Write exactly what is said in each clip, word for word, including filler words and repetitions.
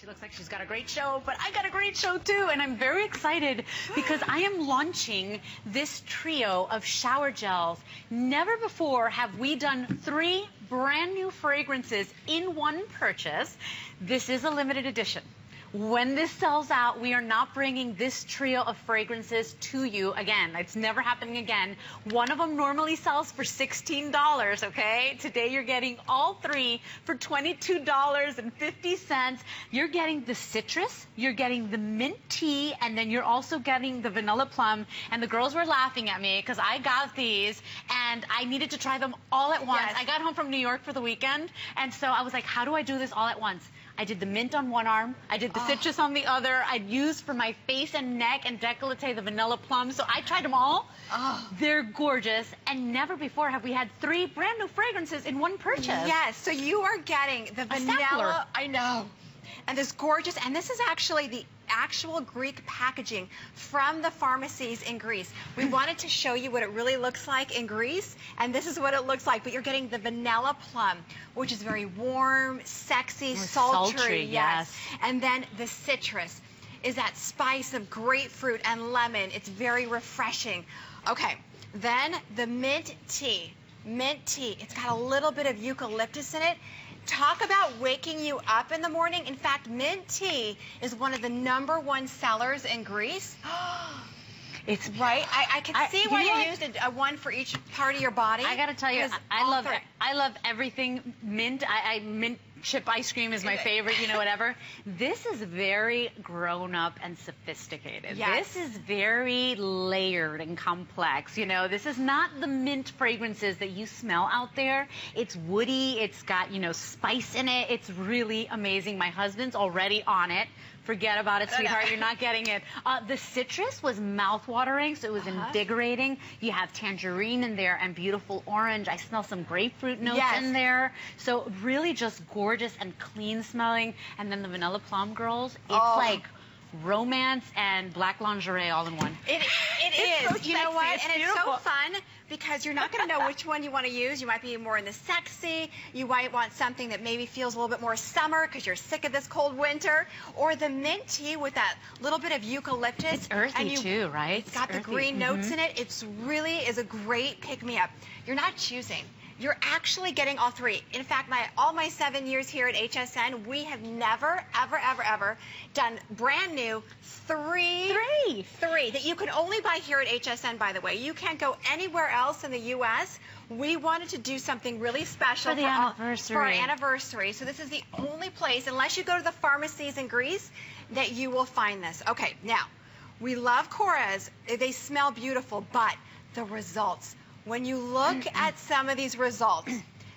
She looks like she's got a great show, but I got a great show too, and I'm very excited because I am launching this trio of shower gels. Never before have we done three brand new fragrances in one purchase. This is a limited edition. When this sells out, we are not bringing this trio of fragrances to you again. It's never happening again. One of them normally sells for sixteen dollars, okay? Today you're getting all three for twenty-two dollars and fifty cents. You're getting the citrus, you're getting the mint tea, and then you're also getting the vanilla plum. And the girls were laughing at me because I got these and I needed to try them all at once. Yes. I got home from New York for the weekend, and so I was like, how do I do this all at once? I did the mint on one arm, I did the oh. citrus on the other, I used for my face and neck and décolleté the vanilla plum, so I tried them all. Oh. They're gorgeous, and never before have we had three brand new fragrances in one purchase. Yes, so you are getting the vanilla, I know, and this gorgeous, and this is actually the actual Greek packaging from the pharmacies in Greece. We wanted to show you what it really looks like in Greece, and this is what it looks like, but you're getting the vanilla plum, which is very warm, sexy, sultry, sultry, yes. yes. And then the citrus is that spice of grapefruit and lemon. It's very refreshing. Okay, then the mint tea. Mint tea. It's got a little bit of eucalyptus in it. Talk about waking you up in the morning. In fact, mint tea is one of the number one sellers in Greece. It's right. I, I can I, see why you, you used a, a one for each part of your body. I gotta tell you, I, I love it. I love everything mint. I, I mint. Chip ice cream is my favorite, you know, whatever. This is very grown up and sophisticated. Yes. This is very layered and complex, you know. This is not the mint fragrances that you smell out there. It's woody, it's got, you know, spice in it. It's really amazing. My husband's already on it. Forget about it, sweetheart. You're not getting it. Uh, the citrus was mouthwatering, so it was uh-huh. invigorating. You have tangerine in there and beautiful orange. I smell some grapefruit notes yes. in there. So really just gorgeous and clean smelling. And then the vanilla plum, girls, it's oh. like romance and black lingerie all in one. It, it it's is. So sexy. You know what? It's and beautiful. It's so fun because you're not going to know which one you want to use. You might be more in the sexy. You might want something that maybe feels a little bit more summer because you're sick of this cold winter. Or the mint tea with that little bit of eucalyptus. It's earthy and you, too, right? It's got it's the earthy. green notes mm-hmm. in it. It's really is a great pick-me-up. You're not choosing. You're actually getting all three. In fact, my all my seven years here at H S N, we have never, ever, ever, ever done brand new three, three, three that you can only buy here at H S N, by the way. You can't go anywhere else in the U S. We wanted to do something really special for, the for, anniversary. All, for our anniversary. So this is the only place, unless you go to the pharmacies in Greece, that you will find this. Okay, now, we love Korres. They smell beautiful, but the results. When you look at some of these results,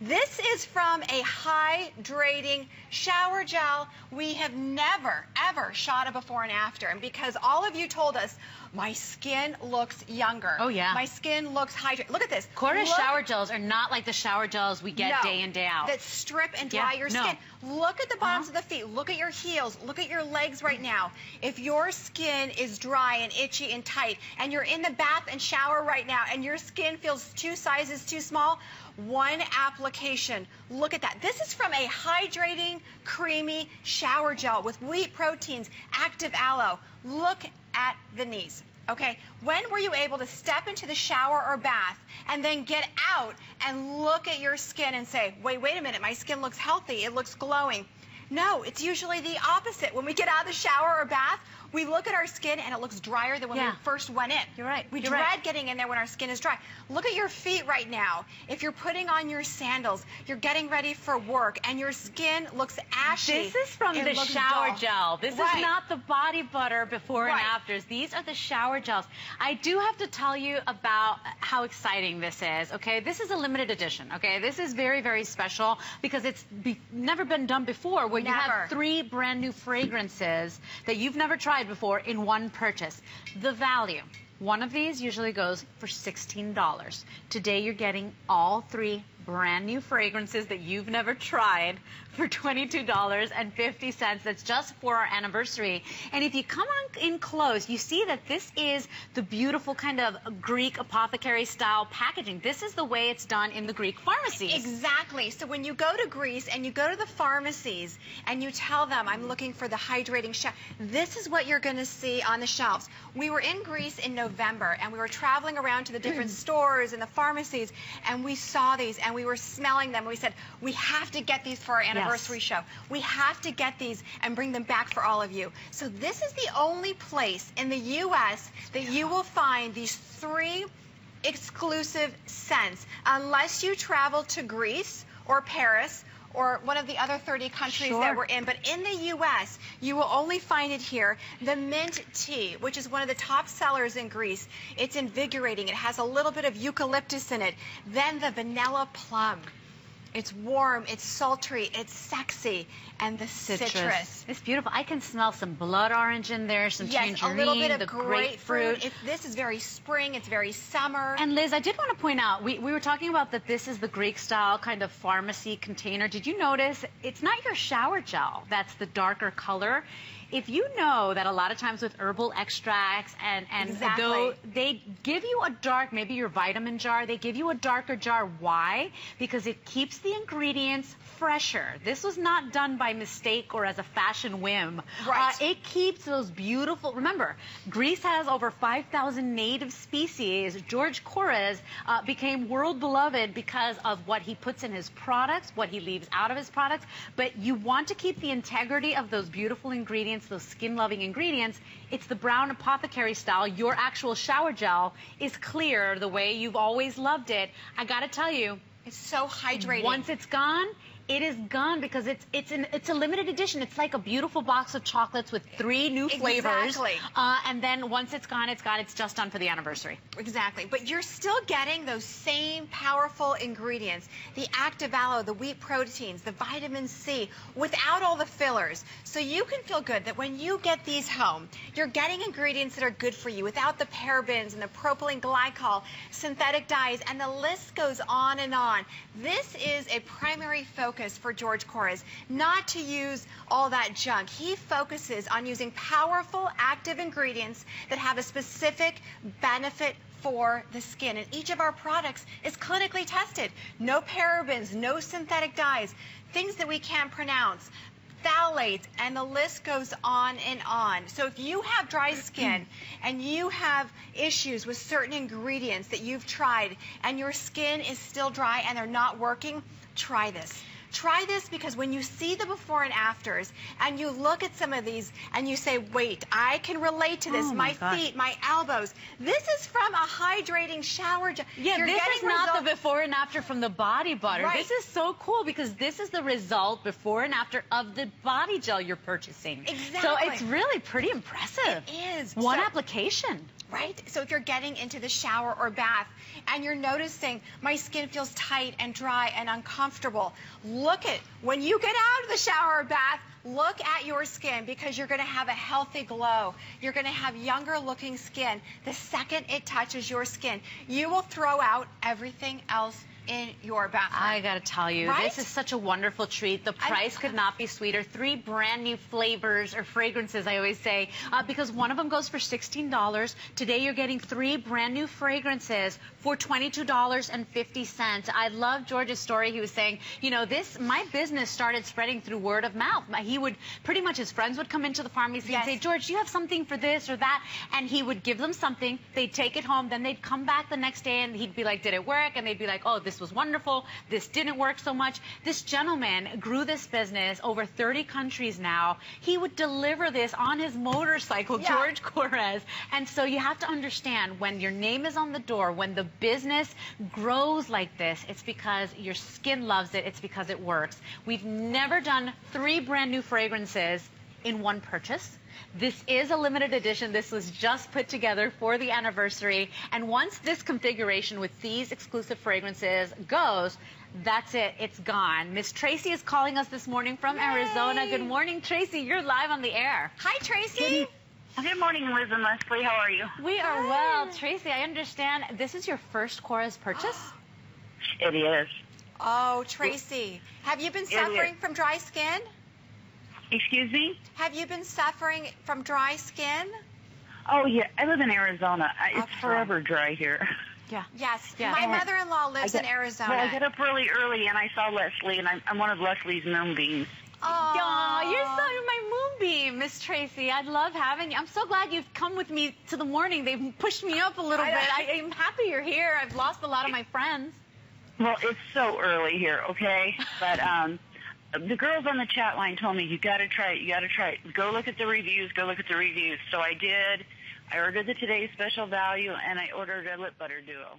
this is from a hydrating shower gel. We have never, ever shot a before and after. And because all of you told us, my skin looks younger. Oh, yeah. My skin looks hydrated. Look at this. Korres shower gels are not like the shower gels we get no, day in, day out. That strip and dry yeah, your no. skin. Look at the bottoms uh-huh. of the feet. Look at your heels. Look at your legs right now. If your skin is dry and itchy and tight, and you're in the bath and shower right now, and your skin feels two sizes too small, one application. Look at that. This is from a hydrating, creamy shower gel with wheat proteins, active aloe. Look at the knees. Okay, when were you able to step into the shower or bath and then get out and look at your skin and say, wait, wait a minute, my skin looks healthy, it looks glowing. No, it's usually the opposite. When we get out of the shower or bath, we look at our skin and it looks drier than when yeah. we first went in. You're right. We You're dread right. getting in there when our skin is dry. Look at your feet right now. If you're putting on your sandals, you're getting ready for work, and your skin looks ashy. This is from it the shower dull. gel. This right. is not the body butter before right. and afters. These are the shower gels. I do have to tell you about how exciting this is, okay? This is a limited edition, okay? This is very, very special because it's be never been done before where never. you have three brand new fragrances that you've never tried before in one purchase. The value, one of these usually goes for sixteen dollars. Today you're getting all three brand new fragrances that you've never tried for twenty-two dollars and fifty cents. That's just for our anniversary. And if you come on in close, you see that this is the beautiful kind of Greek apothecary style packaging. This is the way it's done in the Greek pharmacies. Exactly. So when you go to Greece and you go to the pharmacies and you tell them, I'm looking for the hydrating shell, this is what you're going to see on the shelves. We were in Greece in November and we were traveling around to the different stores and the pharmacies, and we saw these and we were smelling them. We said, we have to get these for our anniversary yes. show. We have to get these and bring them back for all of you. So this is the only place in the U S that you will find these three exclusive scents, unless you travel to Greece or Paris or one of the other thirty countries sure. that we're in. But in the U S, you will only find it here. The mint tea, which is one of the top sellers in Greece. It's invigorating. It has a little bit of eucalyptus in it. Then the vanilla plum. It's warm, it's sultry, it's sexy, and the citrus. citrus. It's beautiful. I can smell some blood orange in there, some yes, tangerine, a little bit of the grapefruit. grapefruit. It, this is very spring, it's very summer. And Liz, I did want to point out, we, we were talking about that this is the Greek style kind of pharmacy container. Did you notice it's not your shower gel that's the darker color? If you know that a lot of times with herbal extracts and, and exactly. though they give you a dark, maybe your vitamin jar, they give you a darker jar. Why? Because it keeps the ingredients fresher. This was not done by mistake or as a fashion whim. Right. Uh, it keeps those beautiful, remember, Greece has over five thousand native species. George Korres uh, became world beloved because of what he puts in his products, what he leaves out of his products. But you want to keep the integrity of those beautiful ingredients, those skin-loving ingredients. It's the brown apothecary style. Your actual shower gel is clear the way you've always loved it. I gotta tell you, it's so hydrating. Once it's gone, it is gone, because it's it's an it's a limited edition. It's like a beautiful box of chocolates with three new flavors. Exactly. Uh, and then once it's gone, it's gone. It's just done for the anniversary. Exactly. But you're still getting those same powerful ingredients: the active aloe, the wheat proteins, the vitamin C, without all the fillers. So you can feel good that when you get these home, you're getting ingredients that are good for you, without the parabens and the propylene glycol, synthetic dyes, and the list goes on and on. This is a primary focus for George Korres, not to use all that junk. He focuses on using powerful, active ingredients that have a specific benefit for the skin. And each of our products is clinically tested. No parabens, no synthetic dyes, things that we can't pronounce, phthalates, and the list goes on and on. So if you have dry skin and you have issues with certain ingredients that you've tried and your skin is still dry and they're not working, try this. Try this, because when you see the before and afters and you look at some of these and you say, wait, I can relate to this. Oh my, my feet, my elbows. This is from a hydrating shower gel. Yeah, You're this is not the before and after from the body butter. Right. This is so cool, because this is the result before and after of the body gel you're purchasing. Exactly. So it's really pretty impressive. It is. One so, application. Right? So if you're getting into the shower or bath and you're noticing my skin feels tight and dry and uncomfortable, look at, when you get out of the shower or bath, look at your skin, because you're going to have a healthy glow. You're going to have younger looking skin. The second it touches your skin, you will throw out everything else in your bathroom. I gotta tell you, right? This is such a wonderful treat. The price I, could not be sweeter. Three brand new flavors or fragrances, I always say, uh, because one of them goes for sixteen dollars. Today you're getting three brand new fragrances for twenty-two dollars and fifty cents. I love George's story. He was saying, you know, this, my business started spreading through word of mouth. He would, pretty much his friends would come into the pharmacy yes. and say, George, do you have something for this or that? And he would give them something, they'd take it home, then they'd come back the next day and he'd be like, did it work? And they'd be like, oh, this was wonderful, this didn't work so much. This gentleman grew this business over thirty countries now. He would deliver this on his motorcycle, yeah. George Korres. And so you have to understand, when your name is on the door, when the business grows like this, it's because your skin loves it, it's because it works. We've never done three brand new fragrances in one purchase. This is a limited edition. This was just put together for the anniversary. And once this configuration with these exclusive fragrances goes, that's it. It's gone. Miss Tracy is calling us this morning from Yay. Arizona. Good morning, Tracy. You're live on the air. Hi, Tracy. Good morning, Liz and Leslie. How are you? We are Hi. well. Tracy, I understand this is your first Korres purchase? It is. Oh, Tracy, have you been suffering from dry skin? Excuse me? Have you been suffering from dry skin? Oh, yeah. I live in Arizona. It's okay. Forever dry here. Yeah. Yes. Yeah. My mother-in-law lives get, in Arizona. Well, I get up really early, and I saw Leslie, and I'm, I'm one of Leslie's moonbeams. Oh, you're so you're my moonbeam, Miss Tracy. I'd love having you. I'm so glad you've come with me to the morning. They've pushed me up a little I, bit. I, I'm happy you're here. I've lost a lot of my friends. Well, it's so early here, okay? But um, the girls on the chat line told me, you got to try it, you got to try it. Go look at the reviews, go look at the reviews. So I did. I ordered the Today's Special Value, and I ordered a lip butter duo.